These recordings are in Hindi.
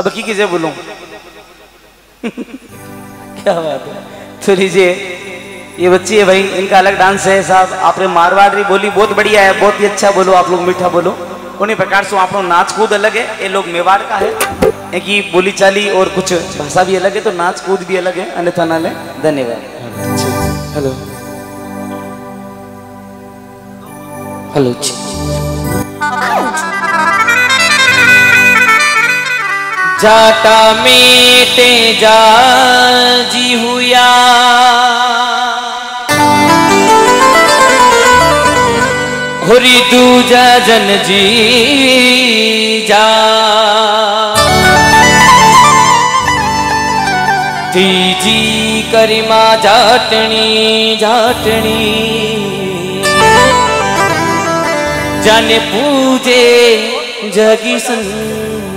अब की किसे बोलूं? क्या बात है। तो लीजिए ये बच्ची है भाई, इनका अलग डांस है साहब। आपने मारवाड़ी बोली बहुत बढ़िया है, बहुत ही अच्छा बोलो आप लोग, मीठा बोलो। उन्हीं प्रकार से आप लोग नाच कूद अलग है, ये लोग मेवाड़ का है, इनकी बोली चाली और कुछ भाषा भी अलग है, तो नाच कूद भी अलग है, अन्यथा ना ले। धन्यवाद। हेलो हेलो जाटा में तेजाजी हुआ, हुरी दूजा जन जी जा, तीजी करिमा जाटनी जाटनी, जन पूजे जगी संसार,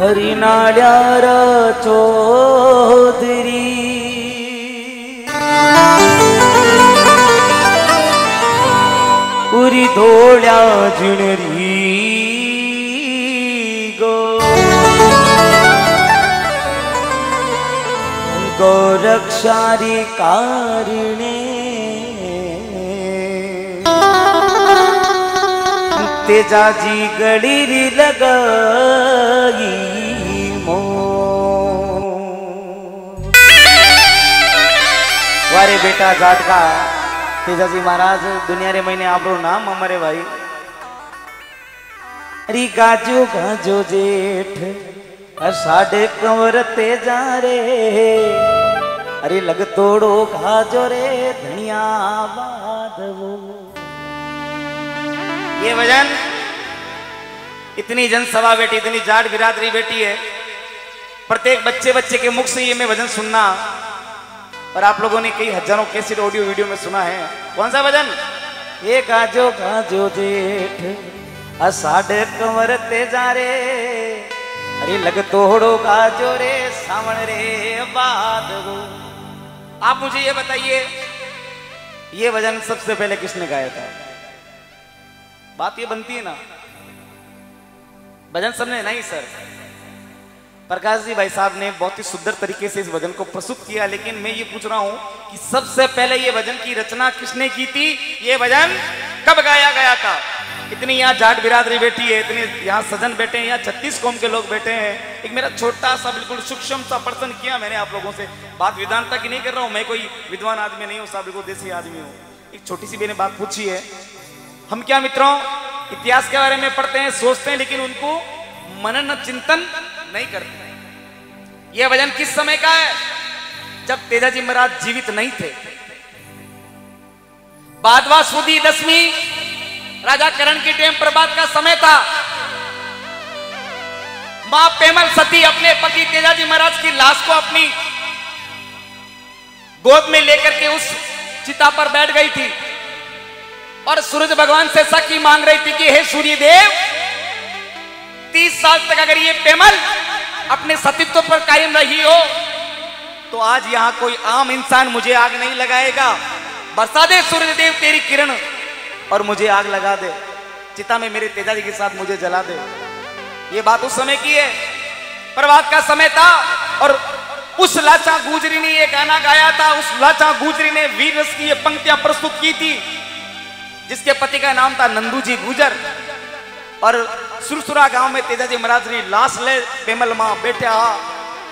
हरिना ड्यारा चौधरी, उरी धोड़ा जुनरी गो, गोरक्षारी कारिणे, तेजाजी गड़ीरी लगाई मो। वारे बेटा जाट का तेजाजी महाराज दुनिया रे महीने आप लोग नाम हमारे भाई। अरे गाजो गाजो जेठ साढ़े कंवर तेजा रे, अरे लग तोड़ो गाजो रे धनिया बाधवो। ये भजन इतनी जनसभा बैठी, इतनी जाट बिरादरी बैठी है, प्रत्येक बच्चे बच्चे के मुख से ये मैं भजन सुनना, और आप लोगों ने कई हजारों कैसेट ऑडियो वीडियो में सुना है। कौन सा भजन? ये गाजो गाजो जेठ आषाढ़े कंवर तेजा रे, अरे लग तोड़ो गाजो रे सावण रे बादगो। आप मुझे ये बताइए, ये भजन सबसे पहले किसने गाया था? बात ये बनती है ना, भजन सबने नहीं। सर प्रकाश जी भाई साहब ने बहुत ही सुंदर तरीके से इस भजन को प्रस्तुत किया, लेकिन मैं ये पूछ रहा हूं कि सबसे पहले ये भजन की रचना किसने की थी? ये भजन कब गाया गया था? इतनी यहाँ जाट बिरादरी बैठी है, इतने यहाँ सजन बैठे हैं, यहाँ 36 कौम के लोग बैठे हैं। एक मेरा छोटा सा बिल्कुल सूक्ष्म सा प्रश्न किया मैंने आप लोगों से, बात विद्वानता की नहीं कर रहा हूँ, मैं कोई विद्वान आदमी नहीं हूँ साहब, बिल्कुल देसी आदमी हूँ। एक छोटी सी मैंने बात पूछी है। हम क्या मित्रों इतिहास के बारे में पढ़ते हैं, सोचते हैं, लेकिन उनको मनन चिंतन नहीं करते। यह भजन किस समय का है? जब तेजाजी महाराज जीवित नहीं थे। भादवा सुदी 10वीं राजा करण के टाइम प्रभात का समय था। मां पेमल सती अपने पति तेजाजी महाराज की लाश को अपनी गोद में लेकर के उस चिता पर बैठ गई थी और सूरज भगवान से साखी मांग रही थी कि हे सूर्य देव, 30 साल तक अगर ये पेमल अपने सतीत्व पर कायम रही हो तो आज यहां कोई आम इंसान मुझे आग नहीं लगाएगा। बरसा दे सूर्यदेव तेरी किरण और मुझे आग लगा दे, चिता में मेरे तेजाजी के साथ मुझे जला दे। ये बात उस समय की है, प्रभात का समय था, और उस लता गुजरी ने ये गाना गाया था। उस लता गुजरी ने वीर रस की ये पंक्तियां प्रस्तुत की थी, जिसके पति का नाम था नंदूजी गुजर, और सुरसुरा गांव में तेजाजी महाराज ने लाश ले पेमल मां बैठा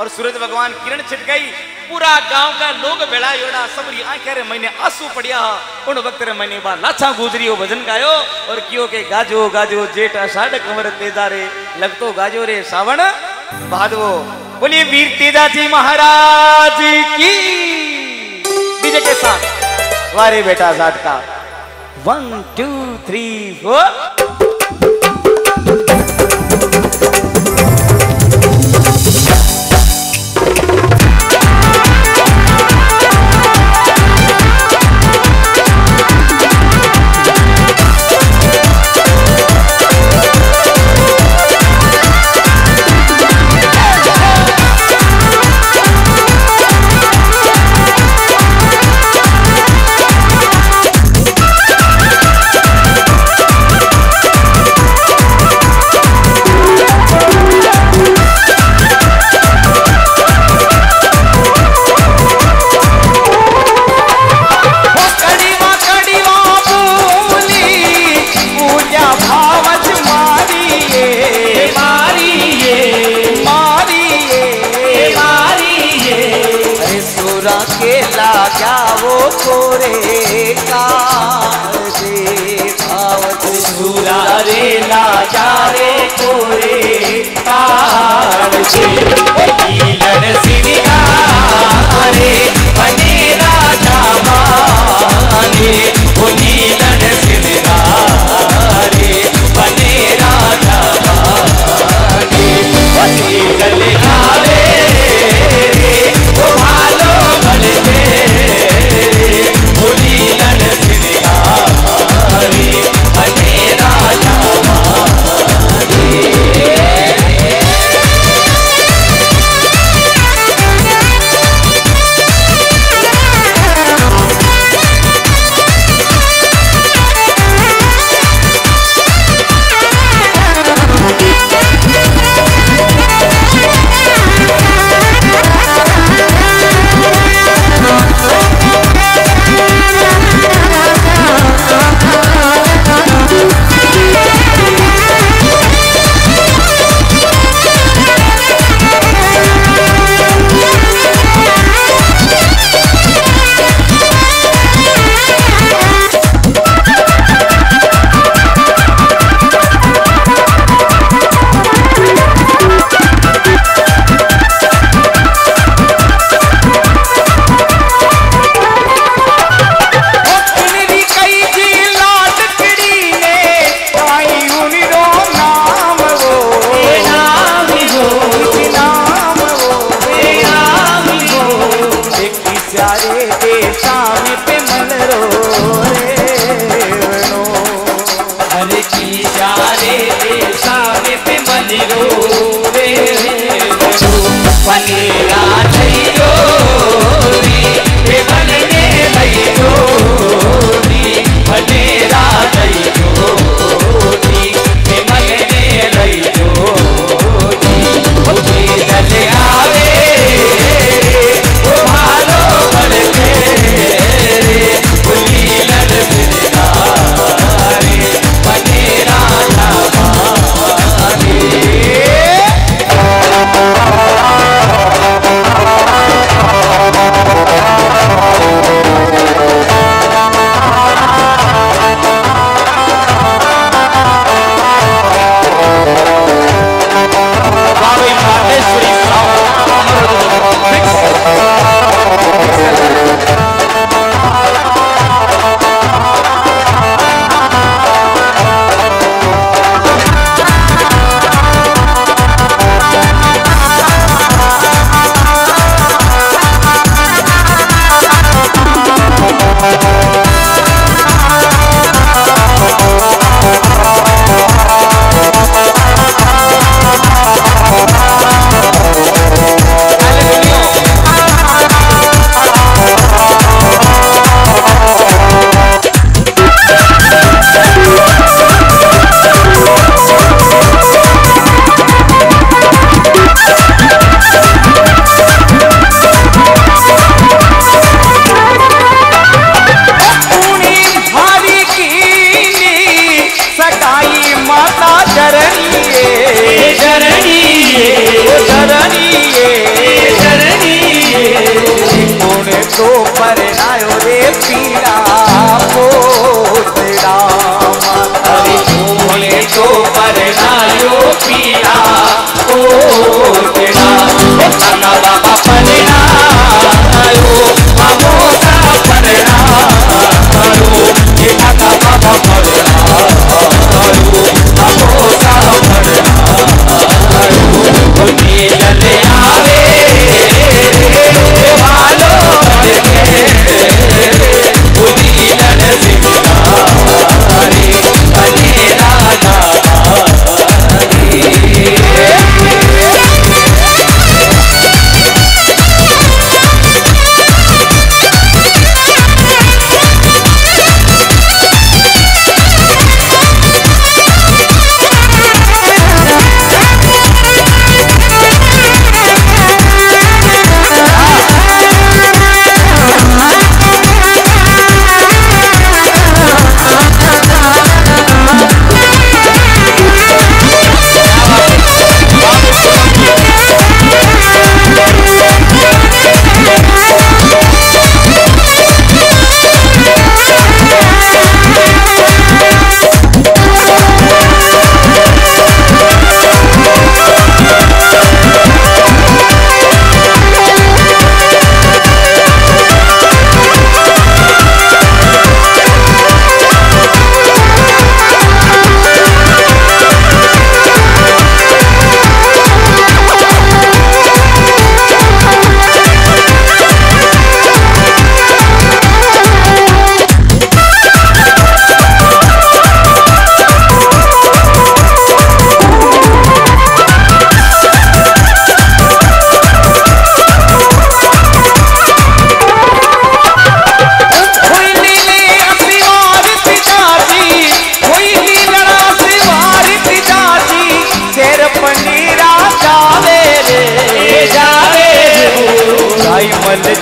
और सूरज भगवान किरण छिट गई। पूरा गांव का लोग बेड़ा योड़ा सबरी आंखें रे मैंने आंसू पड़िया। उन वक्त रे मैंने बा लाछा गुजरियो भजन गायो और कियो के गाजो गाजो जेठ आषाढ़ कंवर तेजा रे, लगतो गाजो रे सावण भादवो। बोलिए वीर तेजाजी महाराज की। डीजे के साथ वारे बेटा जाट का 1 2 3 4। जावे ना जावे पूरे काल से नीलड़ सिरियारे बने राजा माने वो नीलड़ सिरियारे बने राजा माने बने गले आवे रे वो भालो गले रे वो नीलड़ सिरियारे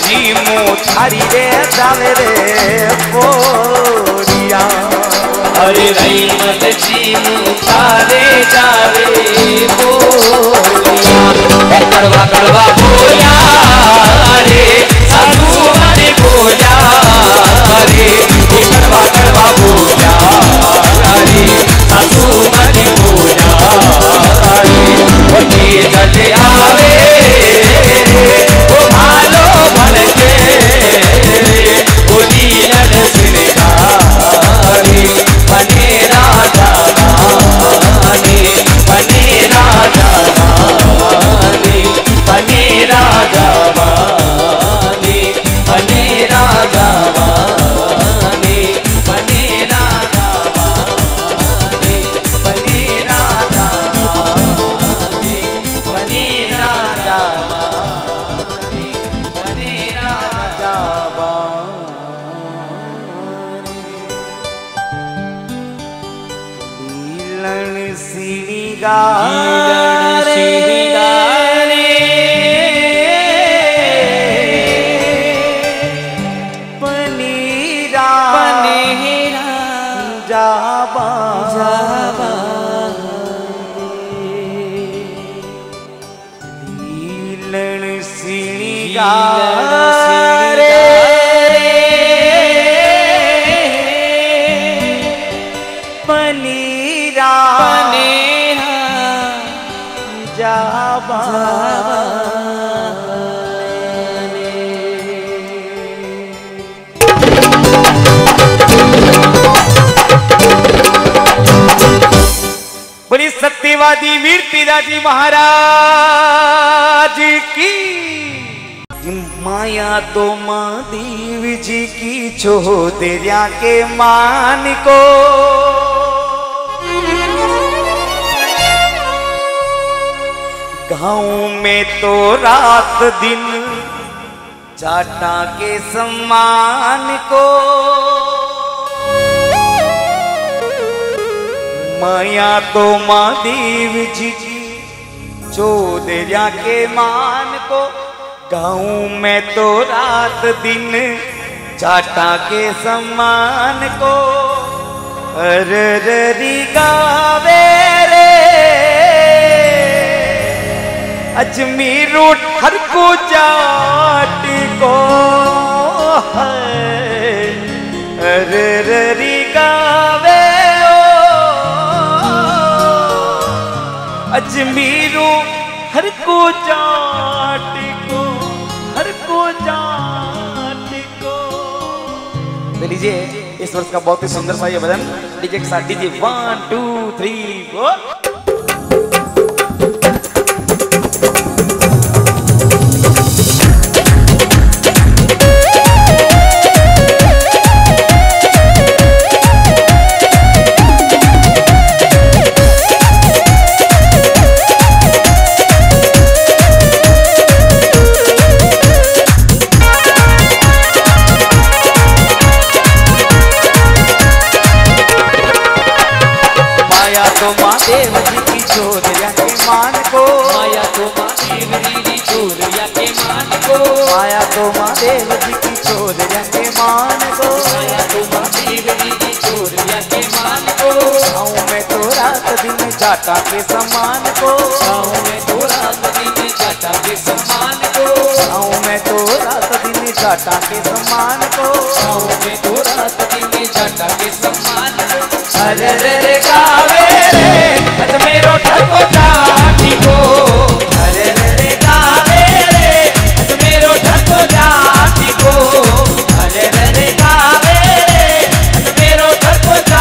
जी मो थारी रे जावे रे पोरिया, हरे रहीमत जी मो थारे जावे पोरिया, करवा करवा बोया रे साधु हरे बोया रे, करवा करवा बोया रे साधु हरे बोया रे, वो तेजाजी आवे वो भालो भन के बोली नद सिरकारी बने राधा रानी बने राधा रानी बने राधा रानी बने राधा रानी बने राधा रानी बने राधा रानी बने राधा। सत्यवादी वीर तेजाजी महाराज की। माया तो महादेव जी की छो तेरिया के मान को, गाँव में तो रात दिन जाटा के सम्मान को, माया तो महादेव जी की चौधरिया के मान को, गाँव में तो रात दिन चाटा के सम्मान को, अर री गावे रे अजमीरू ठरकू जाट को, अर री गावे अजमीरू हर को जाट को। लीजिए इस वर्ष का बहुत ही सुंदर सा ये भजन डीजे के साथ। डीजे 1 2 3 4। चाटा के सम्मान को, गाँव में तो रात दिन चाटा के सम्मान को, गाँव में तो रात दिन चाटा के सम्मान को, गाँव में तो रात दिन चाटा के सम्मान को, अरे रे गावे रे अजमेरो ठरको जाटी को, अरे रे गावे रे अजमेरो ठरको जाटी को, अरे रे गावे रे अजमेरो ठरको जाटी को,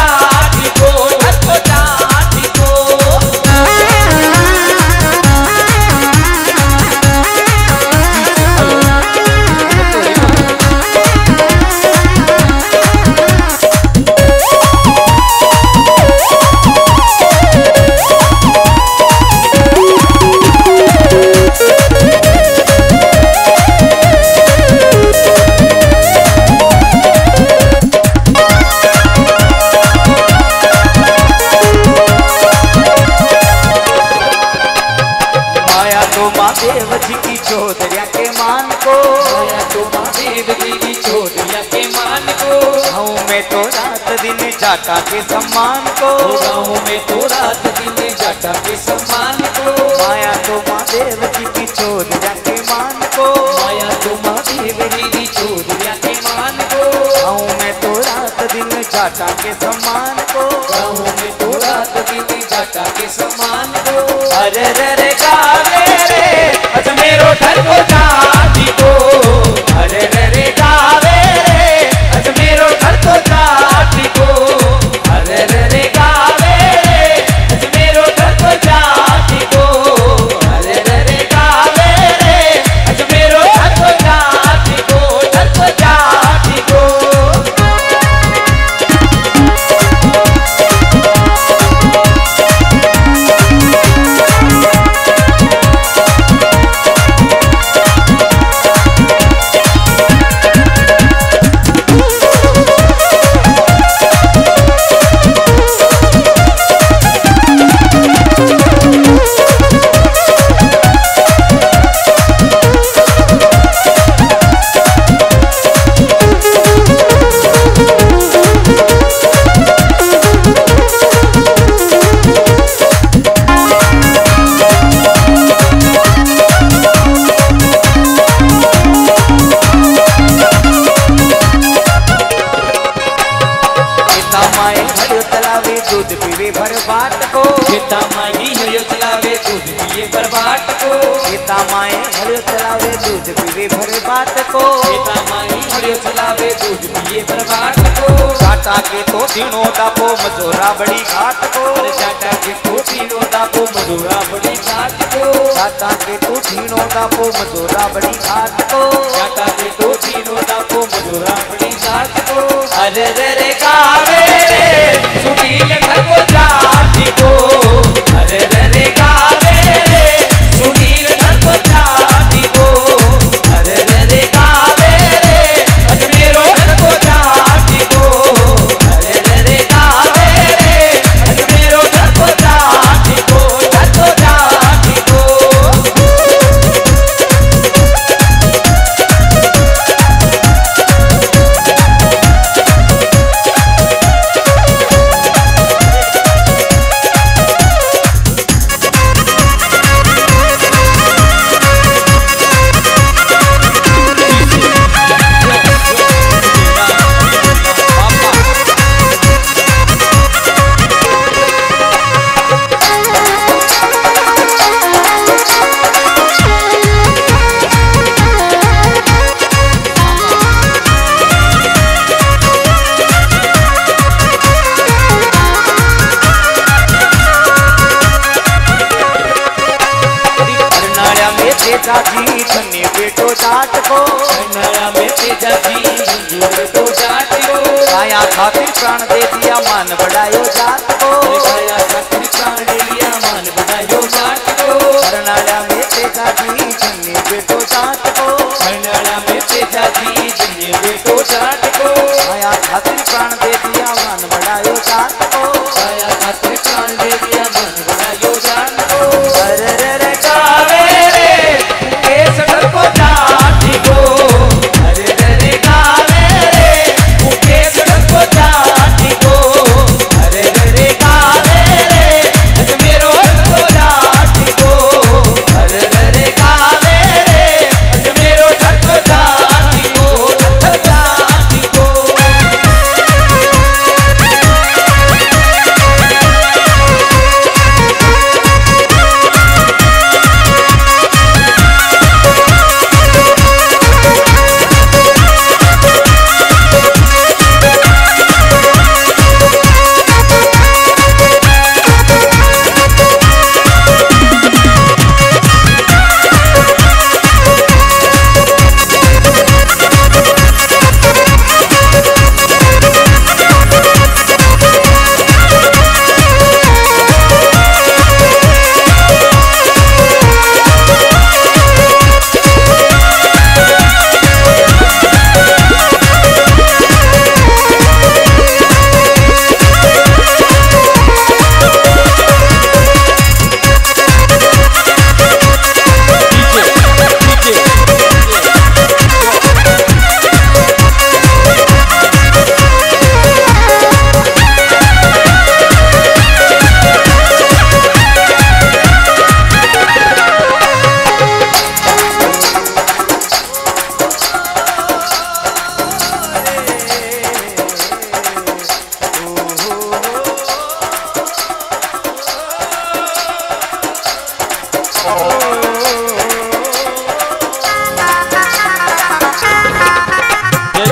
ठरको जाटी को। जाटा के सम्मान को, गाँव में तो रात दिन जाटा के सम्मान को, माया तो महादेव जी की चोर जाके मान को, माया तो महादेव जी की चोर जाके मान को, गाँव में तो रात दिन जाटा के सम्मान को, गाँव में तो रात दिन जाटा के सम्मान को। अरे रे रे गावे रे अजमेरो धर को जाती को, अरे रे रे गावे रे अजमेरो धर को जाती को, अरे रे रे गावे रे अजमेरो धर को जाती को, अरे रे रे गावे रे अजमेरो धर को जाती को, धर को जाती को। सीता माए हरियो चलावे दूध पीवे भरे बात को, सीता माए हरियो चलावे दूध पीवे भरे बात को, जाटा के तो तीनों दापो मजोरा बड़ी घाट को, जाटा के तो तीनों दापो मजोरा बड़ी घाट को, जाटा के तो तीनों दापो मजोरा बड़ी घाट को, जाटा के तो तीनों दापो मजोरा बड़ी घाट को। अरे रे रे गावे रे सुनील घर को जाती को, अरे रे रे गावे रे सुनील जाती को, अरे रे गावे रे अजमेरो घर को जाती को, अरे रे गावे रे अजमेरो घर को जाती को, घर को जाती को। तेजाजी धन्य बेटो जाट को, नया में तेजाजी धन्य बेटो जाट को, माया खातिर प्राण दे दिया मान बढ़ायो जात को, माया खातिर प्राण दे दिया मान बढ़ायो जात को, नया में तेजाजी धन्य बेटो जाट को, नया में तेजाजी धन्य बेटो जाट को, माया खातिर प्राण दे दिया मान बढ़ायो जात को, माया खातिर प्राण दे दिया मान बढ़ायो जात को।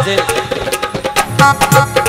जय जय।